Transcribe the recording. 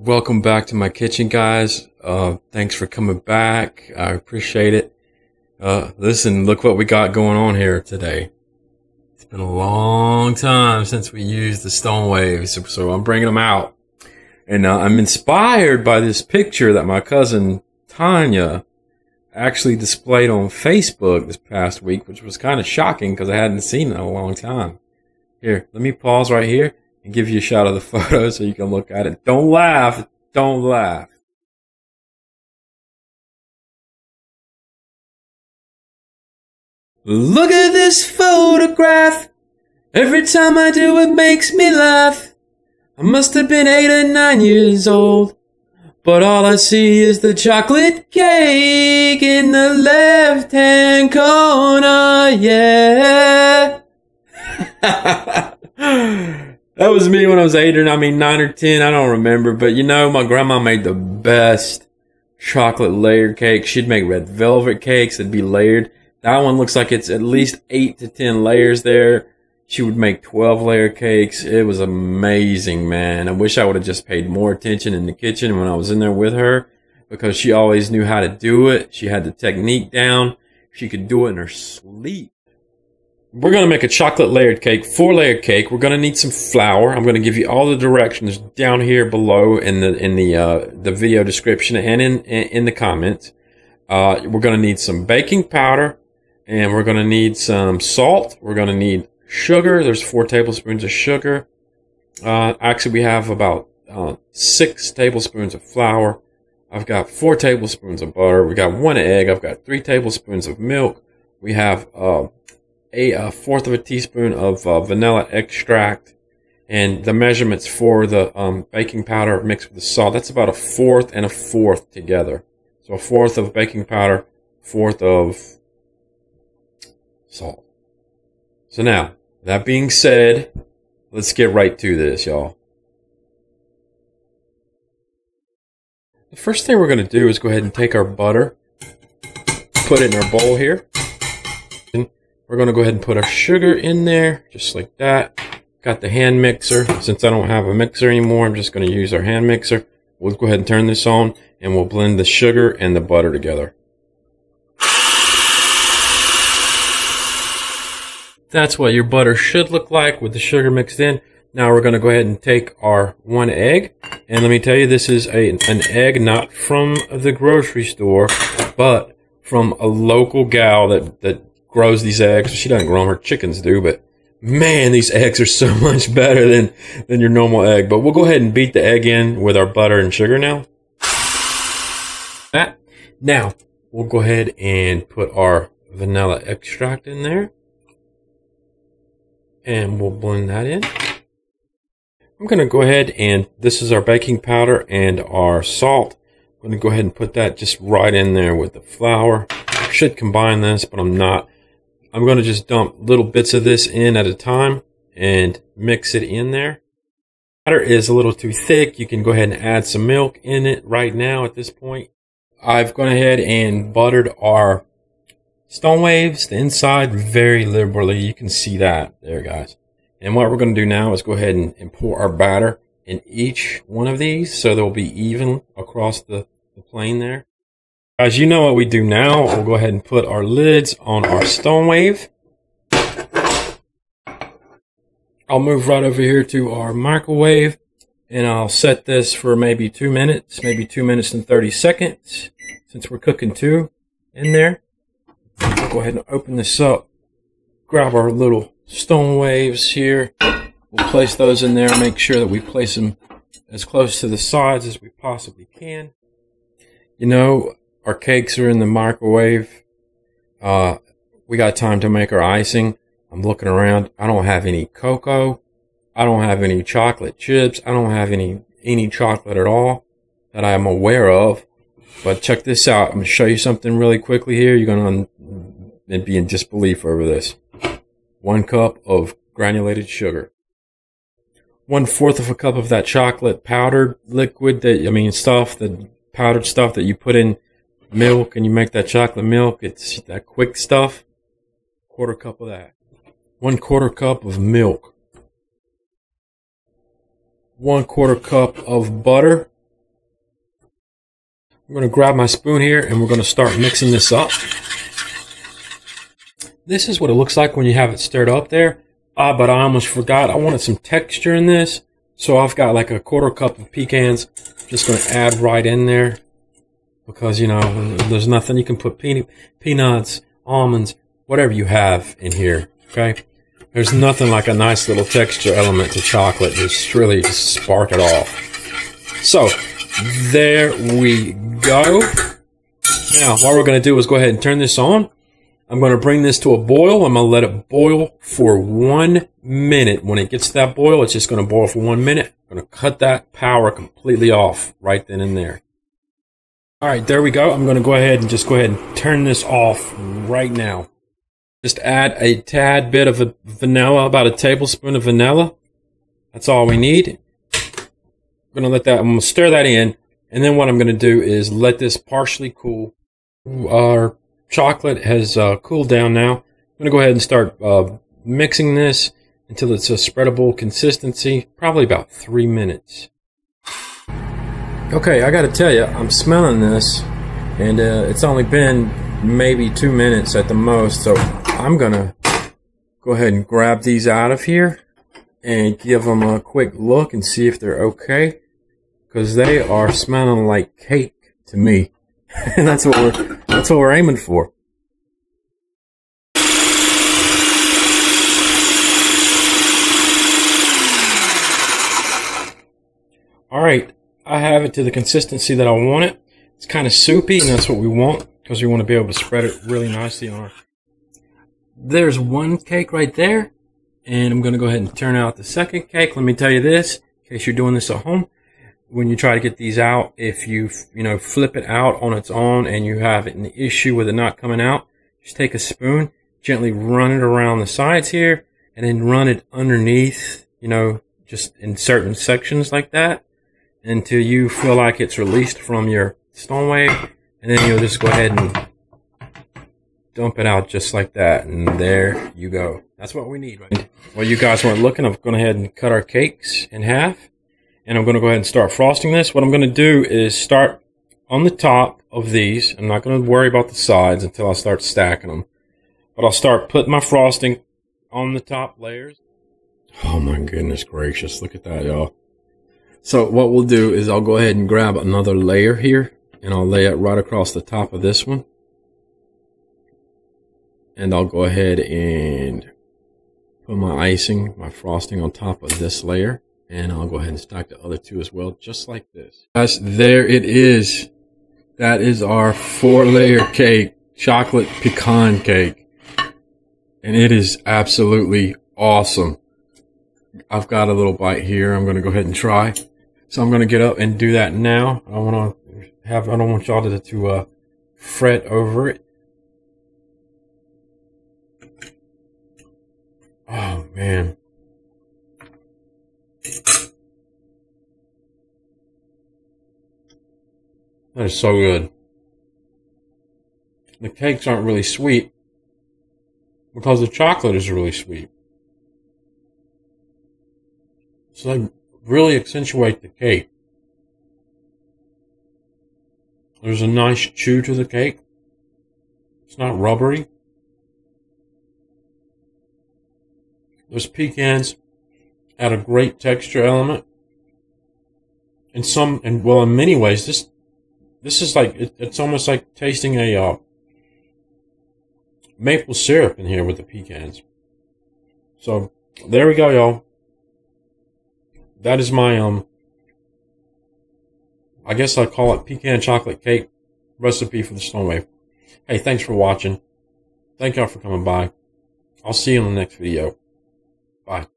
Welcome back to my kitchen, guys. Thanks for coming back. I appreciate it. Listen, look what we got going on here today. It's been a long time since we used the Stone Wave, so I'm bringing them out. And I'm inspired by this picture that my cousin Tanya actually displayed on Facebook this past week, which was kind of shocking because I hadn't seen it in a long time. Here, let me pause right here and give you a shot of the photo so you can look at it. Don't laugh. Don't laugh. Look at this photograph. Every time I do it makes me laugh. I must have been 8 or 9 years old, but all I see is the chocolate cake in the left-hand corner, yeah. That was me when I was 9 or 10, I don't remember, but you know, my grandma made the best chocolate layered cake. She'd make red velvet cakes that'd be layered. That one looks like it's at least 8 to 10 layers there. She would make 12-layer cakes. It was amazing, man. I wish I would have just paid more attention in the kitchen when I was in there with her, because she always knew how to do it. She had the technique down. She could do it in her sleep. We're going to make a chocolate-layered cake, 4-layer cake. We're going to need some flour. I'm going to give you all the directions down here below in the video description and in the comments. We're going to need some baking powder, and we're going to need some salt. We're going to need sugar. There's 4 tablespoons of sugar. Actually, we have about 6 tablespoons of flour. I've got 4 tablespoons of butter. We got 1 egg. I've got 3 tablespoons of milk. We have a 1/4 teaspoon of vanilla extract, and the measurements for the baking powder mixed with the salt. That's about 1/4 and 1/4 together. So 1/4 of baking powder, 1/4 of salt. So now, that being said, let's get right to this, y'all. The first thing we're going to do is go ahead and take our butter, put it in our bowl here. And we're going to go ahead and put our sugar in there, just like that. Got the hand mixer. Since I don't have a mixer anymore, I'm just going to use our hand mixer. We'll go ahead and turn this on, and we'll blend the sugar and the butter together. That's what your butter should look like with the sugar mixed in. Now we're going to go ahead and take our 1 egg. And let me tell you, this is an egg not from the grocery store, but from a local gal that grows these eggs. She doesn't grow them, her chickens do, but man, these eggs are so much better than your normal egg. But we'll go ahead and beat the egg in with our butter and sugar now. Now, we'll go ahead and put our vanilla extract in there. And we'll blend that in. I'm going to go ahead and this is our baking powder and our salt. I'm going to go ahead and put that just right in there with the flour. I should combine this, but I'm not. I'm going to just dump little bits of this in at a time and mix it in there. Batter is a little too thick. You can go ahead and add some milk in it right now at this point. I've gone ahead and buttered our Stone Waves, the inside, very liberally. You can see that there, guys. And what we're going to do now is go ahead and pour our batter in each one of these so they'll be even across the plane there. Guys, you know what we do now. We'll go ahead and put our lids on our Stone Wave. I'll move right over here to our microwave, and I'll set this for maybe 2 minutes, maybe 2 minutes and 30 seconds, since we're cooking 2 in there. Go ahead and open this up, grab our little Stone Waves here, we'll place those in there, make sure that we place them as close to the sides as we possibly can. You know, our cakes are in the microwave, we got time to make our icing. I'm looking around, I don't have any cocoa, I don't have any chocolate chips, I don't have any chocolate at all that I'm aware of. But check this out. I'm going to show you something really quickly here. You're going to be in disbelief over this. 1 cup of granulated sugar. 1/4 of a cup of that chocolate powdered liquid the powdered stuff that you put in milk and you make that chocolate milk. It's that quick stuff. 1/4 cup of that. 1/4 cup of milk. 1/4 cup of butter. I'm going to grab my spoon here and we're going to start mixing this up. This is what it looks like when you have it stirred up there. Ah, but I almost forgot. I wanted some texture in this. So I've got like a quarter cup of pecans. I'm just going to add right in there. Because, you know, there's nothing. You can put peanuts, almonds, whatever you have in here. Okay? There's nothing like a nice little texture element to chocolate. Just really just spark it off. So, there we go. Now, what we're going to do is go ahead and turn this on. I'm going to bring this to a boil. I'm going to let it boil for 1 minute. When it gets to that boil, it's just going to boil for 1 minute. I'm going to cut that power completely off right then and there. All right, there we go. I'm going to go ahead and turn this off right now. Just add a tad bit of vanilla, about a tablespoon of vanilla. That's all we need. I'm going to let that, I'm going to stir that in. And then what I'm going to do is let this partially cool. Our chocolate has cooled down now. I'm going to go ahead and start mixing this until it's a spreadable consistency, probably about 3 minutes. Okay, I got to tell you, I'm smelling this, and it's only been maybe 2 minutes at the most, so I'm going to go ahead and grab these out of here and give them a quick look and see if they're okay, because they are smelling like cake to me. And that's what we're aiming for. All right, I have it to the consistency that I want it. It's kind of soupy, and that's what we want, because we want to be able to spread it really nicely on our... There's one cake right there. And I'm going to go ahead and turn out the second cake. Let me tell you this, in case you're doing this at home, when you try to get these out, if you flip it out on its own and you have an issue with it not coming out, just take a spoon, gently run it around the sides here, and then run it underneath, you know, just in certain sections like that, until you feel like it's released from your Stone Wave, and then you'll just go ahead and dump it out just like that, and there you go. That's what we need, right? Well, you guys weren't looking. I'm going ahead and cut our cakes in half, and I'm going to go ahead and start frosting this. What I'm going to do is start on the top of these. I'm not going to worry about the sides until I start stacking them, but I'll start putting my frosting on the top layers. Oh my goodness gracious, look at that, y'all. So what we'll do is I'll go ahead and grab another layer here, and I'll lay it right across the top of this one. And I'll go ahead and put my icing, my frosting on top of this layer. And I'll go ahead and stack the other two as well, just like this. Guys, there it is. That is our 4-layer cake, chocolate pecan cake. And it is absolutely awesome. I've got a little bite here. I'm going to go ahead and try. So I'm going to get up and do that now. I don't want y'all to fret over it. Oh, man. That is so good. The cakes aren't really sweet because the chocolate is really sweet. So they really accentuate the cake. There's a nice chew to the cake. It's not rubbery. Those pecans add a great texture element. In many ways, this is like, it's almost like tasting a maple syrup in here with the pecans. So there we go, y'all. That is my I guess I call it pecan chocolate cake recipe for the Stone Wave. Hey, thanks for watching. Thank y'all for coming by. I'll see you in the next video. Bye.